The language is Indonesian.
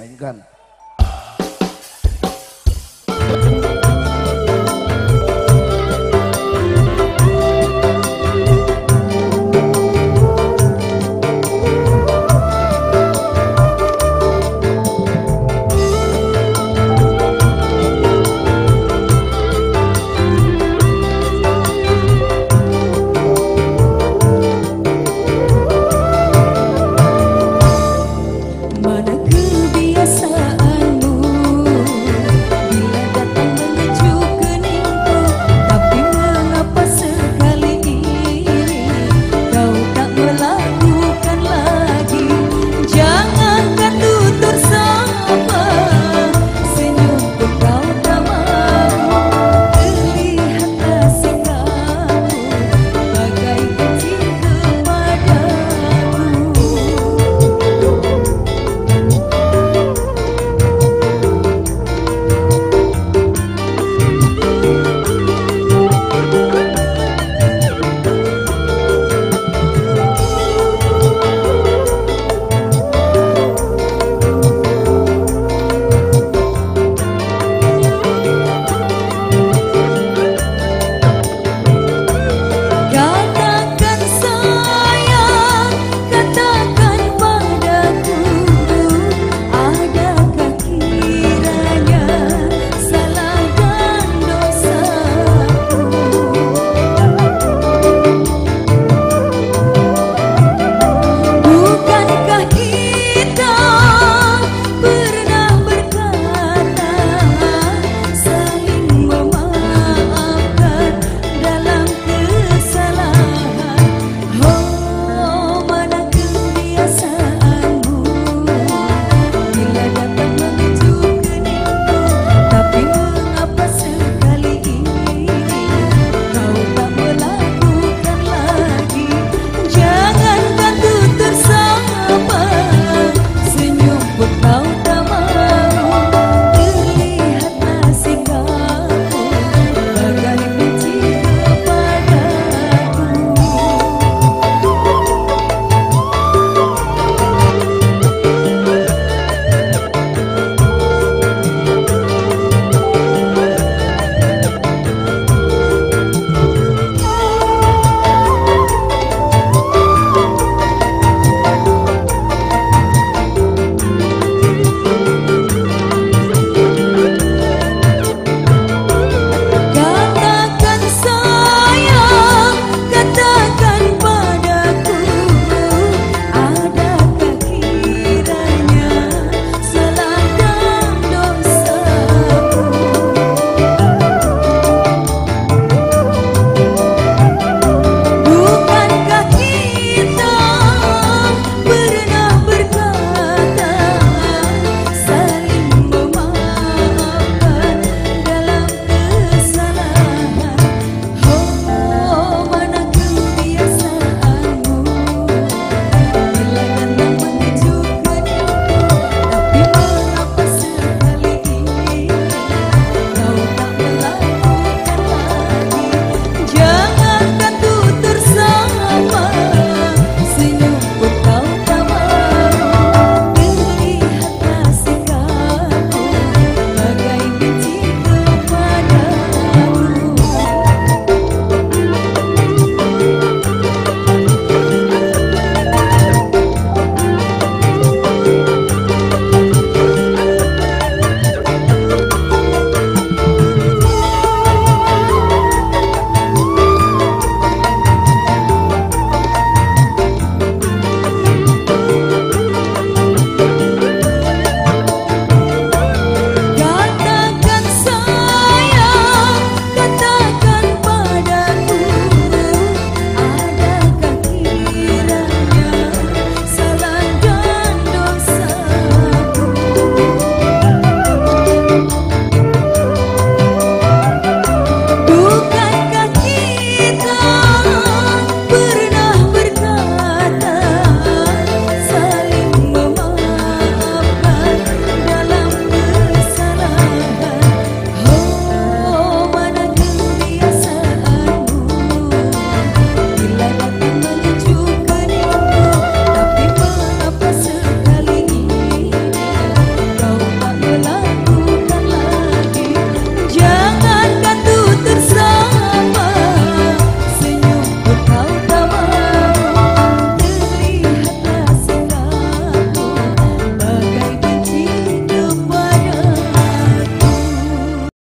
mainkan.